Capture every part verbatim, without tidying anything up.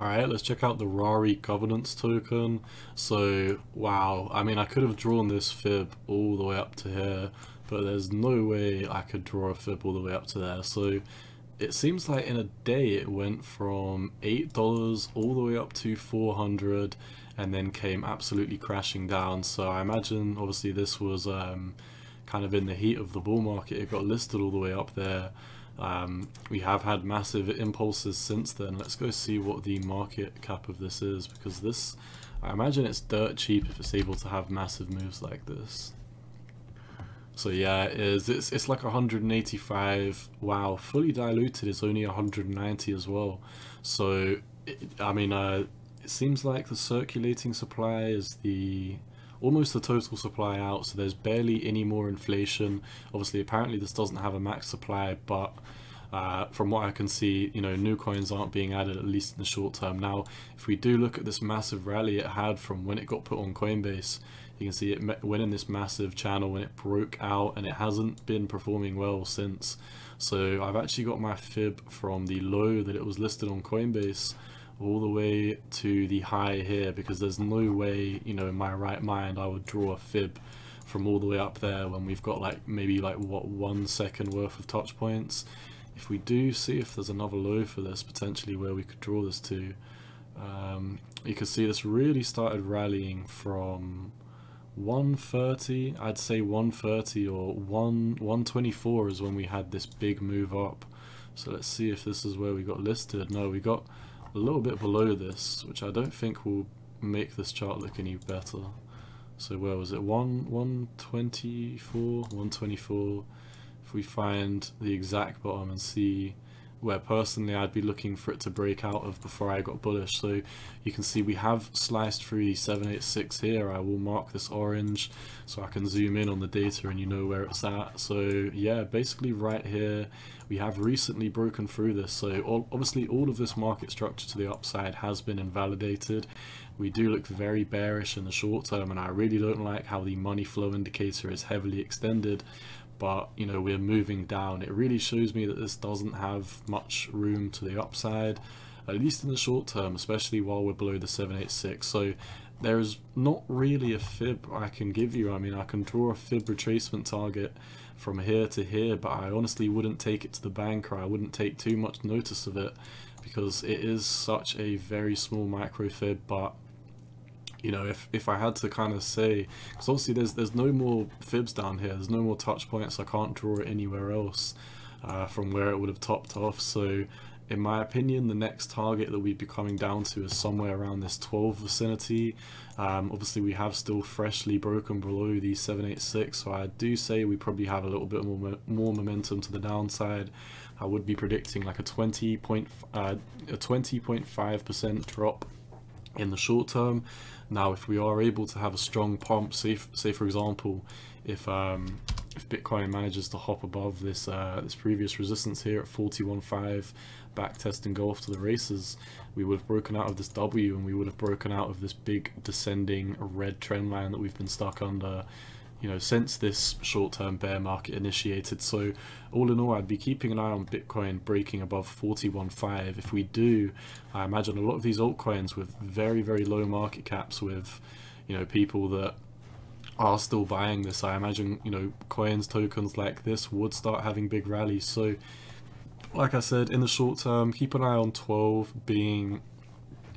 All right, let's check out the Rari governance token. So, wow, I mean, I could have drawn this fib all the way up to here, but there's no way I could draw a fib all the way up to there. So it seems like in a day it went from eight dollars all the way up to four hundred and then came absolutely crashing down. So I imagine obviously this was um, kind of in the heat of the bull market. It got listed all the way up there. Um, we have had massive impulses since then. Let's go see what the market cap of this is, because this, I imagine it's dirt cheap if it's able to have massive moves like this. So yeah, it is, it's, it's like one hundred eighty-five. Wow, fully diluted it's only one hundred ninety as well. So it, I mean uh, it seems like the circulating supply is the almost the total supply out, so there's barely any more inflation. Obviously, apparently this doesn't have a max supply, but uh, from what I can see, you know, new coins aren't being added, at least in the short term. Now, if we do look at this massive rally it had from when it got put on Coinbase, you can see it went in this massive channel when it broke out, and it hasn't been performing well since. So I've actually got my fib from the low that it was listed on Coinbase all the way to the high here, because there's no way, you know, in my right mind I would draw a fib from all the way up there when we've got like maybe like what one second worth of touch points. If we do see if there's another low for this potentially where we could draw this to, um, you can see this really started rallying from one thirty, I'd say one thirty or one twenty-four is when we had this big move up. So let's see if this is where we got listed. No, we got a little bit below this, which I don't think will make this chart look any better. So where was it? one twenty-four, one twenty-four. If we find the exact bottom and see where personally I'd be looking for it to break out of before I got bullish. So you can see we have sliced through the seven eighty-six here. I will mark this orange so I can zoom in on the data and you know where it's at. So yeah, basically right here we have recently broken through this. So obviously all of this market structure to the upside has been invalidated. We do look very bearish in the short term, and I really don't like how the money flow indicator is heavily extended. But, you know, we're moving down. It really shows me that this doesn't have much room to the upside, at least in the short term, especially while we're below the seven eighty-six. So there is not really a fib I can give you. I mean, I can draw a fib retracement target from here to here, but I honestly wouldn't take it to the bank, or I wouldn't take too much notice of it, because it is such a very small micro fib. But you know, if, if I had to kind of say, because obviously there's there's no more fibs down here, there's no more touch points, I can't draw it anywhere else uh, from where it would have topped off. So in my opinion, the next target that we'd be coming down to is somewhere around this twelve vicinity. Um, obviously we have still freshly broken below the seven eighty-six, so I do say we probably have a little bit more, more momentum to the downside. I would be predicting like a twenty point five percent drop in the short term. Now, if we are able to have a strong pump, say, say for example, if um, if Bitcoin manages to hop above this uh, this previous resistance here at forty-one point five, backtest and go off to the races, we would have broken out of this W, and we would have broken out of this big descending red trend line that we've been stuck under, you know, since this short-term bear market initiated. So all in all, I'd be keeping an eye on Bitcoin breaking above forty-one point five. If we do, I imagine a lot of these altcoins with very, very low market caps, with, you know, people that are still buying this, I imagine, you know, coins, tokens like this would start having big rallies. So like I said, in the short term, keep an eye on twelve being,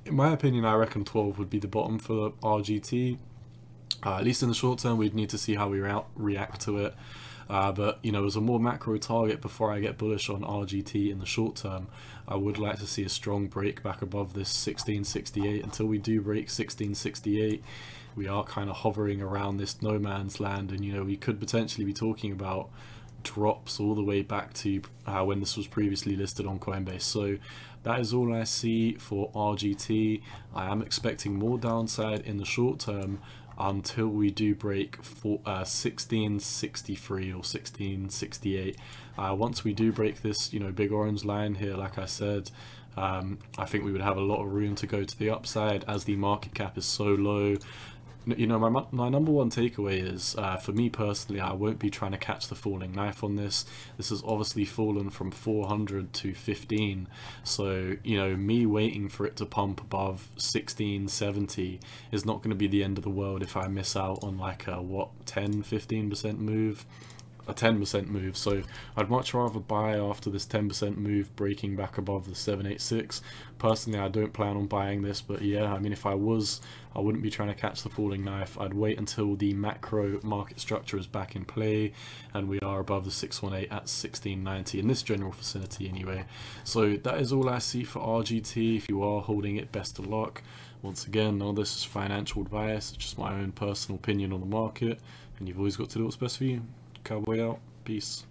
in my opinion, I reckon twelve would be the bottom for R G T. Uh, at least in the short term, we'd need to see how we re react to it. Uh, but, you know, as a more macro target before I get bullish on R G T in the short term, I would like to see a strong break back above this sixteen sixty-eight. Until we do break sixteen sixty-eight, we are kind of hovering around this no man's land. And, you know, we could potentially be talking about drops all the way back to uh, when this was previously listed on Coinbase. So that is all I see for R G T. I am expecting more downside in the short term until we do break for, uh, sixteen sixty-three or sixteen sixty-eight. Uh, once we do break this, you know, big orange line here, like I said, um, I think we would have a lot of room to go to the upside, as the market cap is so low. You know, my, my number one takeaway is, uh, for me personally, I won't be trying to catch the falling knife on this. This has obviously fallen from four hundred to fifteen. So, you know, me waiting for it to pump above sixteen seventy is not going to be the end of the world if I miss out on like a, what, ten, fifteen percent move? A ten percent move. So I'd much rather buy after this ten percent move breaking back above the seven eighty-six. Personally, I don't plan on buying this, but yeah, I mean, if I was, I wouldn't be trying to catch the falling knife. I'd wait until the macro market structure is back in play and we are above the six one eight at sixteen ninety in this general vicinity anyway. So that is all I see for R G T. If you are holding it, best of luck. Once again, none of this is financial advice, it's just my own personal opinion on the market, and you've always got to do what's best for you. Cowboy out. Peace.